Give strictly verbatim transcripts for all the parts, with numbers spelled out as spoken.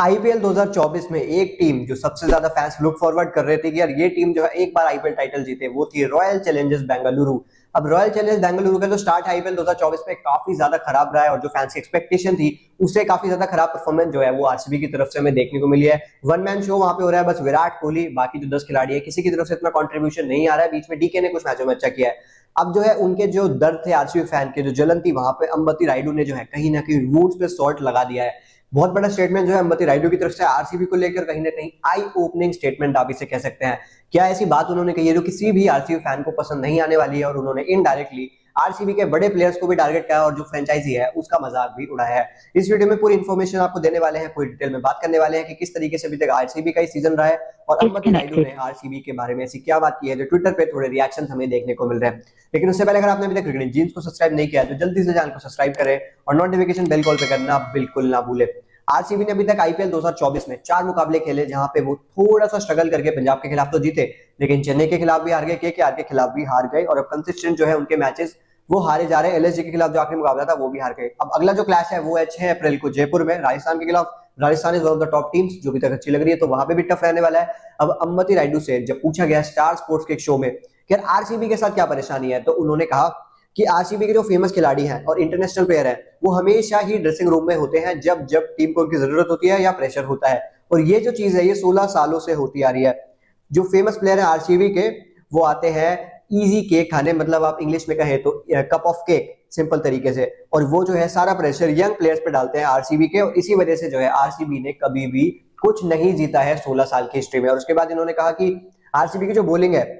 IPL दो हज़ार चौबीस में एक टीम जो सबसे ज्यादा फैंस लुक फॉरवर्ड कर रहे थे कि यार ये टीम जो है एक बार आईपीएल टाइटल जीते, वो थी रॉयल चैलेंजर्स बेंगलुरु। अब रॉयल चैलेंजर्स बेंगलुरु का जो स्टार्ट आईपीएल दो हज़ार चौबीस में काफी ज्यादा खराब रहा है और जो फैंस की एक्सपेक्टेशन थी उससे काफी ज्यादा खराब परफॉर्मेंस जो है वो आरसीबी की तरफ से हमें देखने को मिली है। वन मैन शो वहां पे हो रहा है, बस विराट कोहली, बाकी जो दस खिलाड़ी है किसी की तरफ से इतना कॉन्ट्रीब्यूशन नहीं आ रहा है। बीच में डीके ने कुछ मैचों में अच्छा किया है। अब जो है उनके जो दर्द थे आरसीबी फैन के, जो जलन थी, वहां पे अंबती रायडू ने जो है कहीं ना कहीं रूट्स पे सॉल्ट लगा दिया है। बहुत बड़ा स्टेटमेंट जो है अंबती रायडू की तरफ से आरसीबी को लेकर कहीं ना कहीं आई ओपनिंग स्टेटमेंट आप इसे कह सकते हैं। क्या ऐसी बात उन्होंने कही है जो किसी भी आरसीबी फैन को पसंद नहीं आने वाली है, और उन्होंने इनडायरेक्टली आरसीबी के बड़े प्लेयर्स को भी टारगेट किया और जो फ्रेंचाइजी है उसका मजाक भी उड़ाया है। इस वीडियो में पूरी इन्फॉर्मेशन आपको देने वाले हैं, पूरी डिटेल में बात करने वाले हैं कि किस तरीके से अभी तक आरसीबी का ही सीजन रहा है और अंबती रायडू ने आरसीबी के बारे में ऐसी क्या बात की है जो ट्विटर पे थोड़े रिएक्शन हमें देखने को मिल रहे हैं। लेकिन उससे पहले अगर आपने अभी तक क्रिकेट इन जीन्स को सब्सक्राइब नहीं किया तो जल्दी से चैनल को सब्सक्राइब करें और नोटिफिकेशन बेल कॉल पे करना बिल्कुल ना भूले। आरसीबी ने अभी तक आईपीएल दो हज़ार चौबीस में चार मुकाबले खेले जहां पे वो थोड़ा सा स्ट्रगल करके पंजाब के खिलाफ तो जीते, लेकिन चेन्नई के खिलाफ भी हार गए, केकेआर के खिलाफ भी हार गए और अब कंसिस्टेंट जो है उनके मैचेस वो हारे जा रहे हैं। एलएसजी के खिलाफ जो आखिरी मुकाबला था वो भी हार गए। अब अगला जो क्लैश है वो है छह अप्रैल को जयपुर में राजस्थान के खिलाफ। Rajasthan is one of the top teams जो भी तक अच्छी लग रही है, तो वहां पे भी टफ रहने वाला है। अब अंबती रायडू से जब पूछा गया स्टार स्पोर्ट्स के शो में कि आरसीबी के साथ क्या परेशानी है, तो उन्होंने कहा कि आरसीबी के जो फेमस खिलाड़ी हैं और इंटरनेशनल प्लेयर हैं वो हमेशा ही ड्रेसिंग रूम में होते हैं जब जब टीम को उनकी जरूरत होती है या प्रेशर होता है, और ये जो चीज है ये सोलह सालों से होती आ रही है। जो फेमस प्लेयर हैं आरसीबी के वो आते हैं इजी केक खाने, मतलब आप इंग्लिश में कहें तो कप ऑफ केक सिंपल तरीके से, और वो जो है सारा प्रेशर यंग प्लेयर्स पे डालते हैं आरसीबी के, और इसी वजह से जो है आरसीबी ने कभी भी कुछ नहीं जीता है सोलह साल की हिस्ट्री में। और उसके बाद इन्होंने कहा कि आरसीबी की जो बॉलिंग है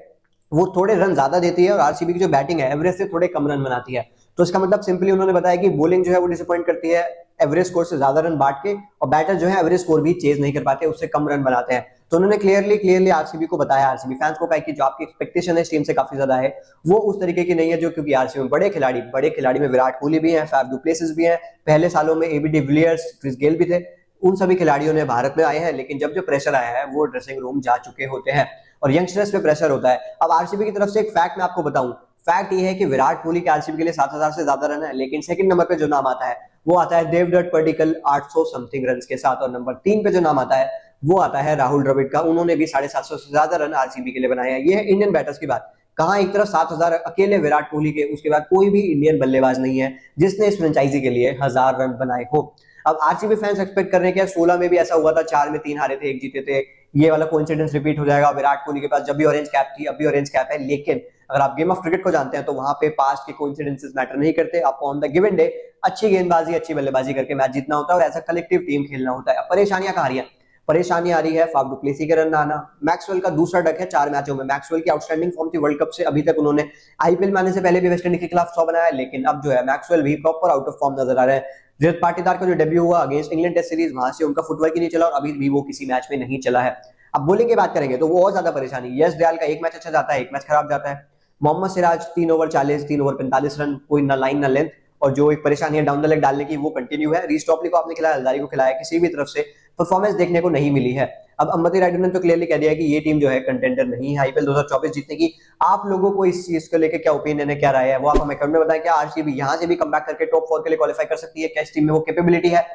वो थोड़े रन ज्यादा देती है और आरसीबी की जो बैटिंग है एवरेज से थोड़े कम रन बनाती है, तो इसका मतलब सिंपली उन्होंने बताया कि बॉलिंग जो है वो डिसअपॉइंट करती है एवरेज स्कोर से ज्यादा रन बांट के, और बैटर जो है एवरेज स्कोर भी चेज नहीं कर पाते, उससे कम रन बनाते हैं। तो उन्होंने क्लियरली क्लियरली आरसीबी को बताया, आरसीबी फैंस को कहा कि जो आपकी एक्सपेक्टेशन है टीम से काफी ज्यादा है वो उस तरीके की नहीं है जो, क्योंकि आरसीबी में बड़े खिलाड़ी बड़े खिलाड़ी में विराट कोहली भी है, फैफ डू प्लेसिस भी है, पहले सालों में AB de Villiers, Chris Gayle भी थे, उन सभी खिलाड़ियों ने भारत में आए हैं, लेकिन जब जो प्रेशर आया है वो ड्रेसिंग रूम जा चुके होते हैं और यंगस्टर्स पे प्रेशर होता है। अब आरसीबी की तरफ से एक फैक्ट मैं आपको बताऊं, फैक्ट ये है कि विराट कोहली के आरसीबी के लिए सात हजार से ज्यादा रन है, लेकिन सेकंड नंबर पे जो नाम आता है वो आता है देवदत्त पडिक्कल आठ सौ समथिंग रन के साथ, और नंबर तीन पे जो नाम आता है वो आता है राहुल द्रविड़ का, उन्होंने भी साढ़े सात सौ से ज्यादा रन आरसीबी के लिए बनाए हैं। ये है इंडियन बैटर्स की बात, कहां एक तरफ सात हजार अकेले विराट कोहली के, उसके बाद कोई भी इंडियन बल्लेबाज नहीं है जिसने इस फ्रेंचाइजी के लिए हजार रन बनाए हो। अब आरसीबी फैंस एक्सपेक्ट कर रहे हैं कि सोलह में भी ऐसा हुआ था, चार में तीन हारे थे एक जीते थे, ये वाला कोइंसिडेंस रिपीट हो जाएगा। विराट कोहली के पास जब भी ऑरेंज कैप थी अब भी ऑरेंज कैप है, लेकिन अगर आप गेम ऑफ क्रिकेट को जानते हैं तो वहां पे पास्ट के कोइंसिडेंसेस मैटर नहीं करते, आपको ऑन द गिवन डे अच्छी गेंदबाजी अच्छी बल्लेबाजी करके मैच जीतना होता है और ऐसा कलेक्टिव टीम खेलना होता है। परेशानियां कहां आ रही है, परेशानी आ रही है फाफ डू प्लेसी के रन ना आना, मैक्सवेल का दूसरा डक है चार मैचों में। मैक्सवेल की आउटस्टैंडिंग फॉर्म थी वर्ल्ड कप से अभी तक, उन्होंने आईपीएल में आने से पहले भी वेस्टइंडीज के खिलाफ सौ बनाया, लेकिन अब जो है मैक्सवेल भी प्रॉपर आउट ऑफ फॉर्म नजर आ रहा है। जयत पाटीदार का जो डेब्यू हुआ अगेंस्ट इंग्लैंड टेस्ट सीरीज, वहां से उनका फुटवर्क ही नहीं चला और अभी भी वो किसी मैच में नहीं चला है। अब बॉलिंग की बात करेंगे तो वो और ज्यादा परेशानी, यश दयाल का एक मैच अच्छा जाता है एक मैच खराब जाता है, मोहम्मद सिराज तीन ओवर चालीस तीन ओवर पैंतालीस रन, कोई ना लाइन ना लेंथ, और जो एक परेशानी है डाउन द लेग डालने की वो कंटिन्यू है। रीस टॉपली को आपने खिलाया, हल्दारी को खिलाया, किसी भी तरफ से परफॉर्मेंस देखने को नहीं मिली है। अब अंबती रायडू ने तो क्लियरली कह दिया कि ये टीम जो है कंटेंडर नहीं है आईपीएल दो हज़ार चौबीस जीतने की। आप लोगों को इस चीज को लेकर क्या ओपिनियन है, क्या राय है, वो आप हमें कमेंट में बताएं। क्या आरसीबी यहाँ से भी कमबैक करके टॉप फोर के लिए क्वालिफाई कर सकती है, क्या इस टीम में वो कैपेबिलिटी है?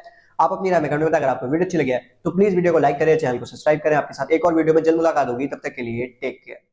आप अपनी राय में कमेंट में बताएं। अगर आपको वीडियो अच्छी लगी है तो प्लीज वीडियो को लाइक करें, चैनल को सब्सक्राइब करें। आपके साथ एक और वीडियो में जल्द मुलाकात होगी, तब तक के लिए टेक केयर।